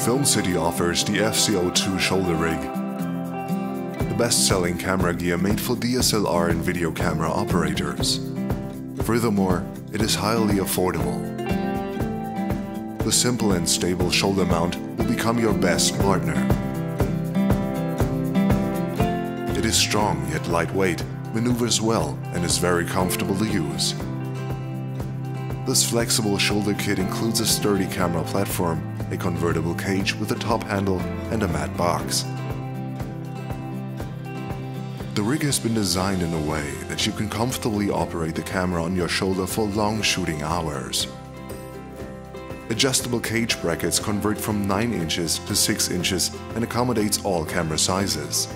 FilmCity offers the FC-02 shoulder rig, the best-selling camera gear made for DSLR and video camera operators. Furthermore, it is highly affordable. The simple and stable shoulder mount will become your best partner. It is strong yet lightweight, maneuvers well, and is very comfortable to use. This flexible shoulder kit includes a sturdy camera platform, a convertible cage with a top handle, and a matte box. The rig has been designed in a way that you can comfortably operate the camera on your shoulder for long shooting hours. Adjustable cage brackets convert from 9 inches to 6 inches and accommodates all camera sizes.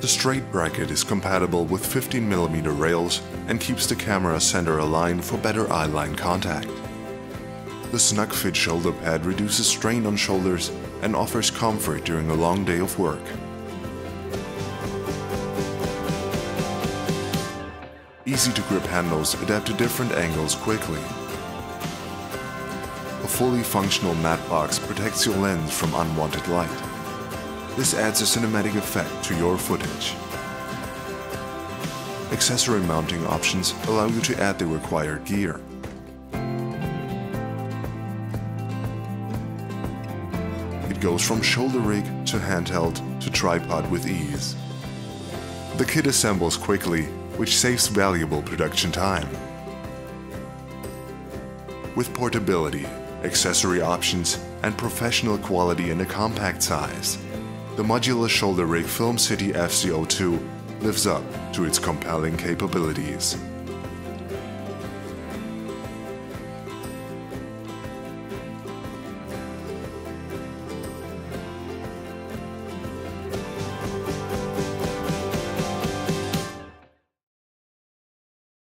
The straight bracket is compatible with 15mm rails and keeps the camera center aligned for better eye-line contact. The snug-fit shoulder pad reduces strain on shoulders and offers comfort during a long day of work. Easy-to-grip handles adapt to different angles quickly. A fully functional matte box protects your lens from unwanted light. This adds a cinematic effect to your footage. Accessory mounting options allow you to add the required gear. It goes from shoulder rig to handheld to tripod with ease. The kit assembles quickly, which saves valuable production time. With portability, accessory options, and professional quality in a compact size, the modular shoulder rig FilmCity FC-02 lives up to its compelling capabilities.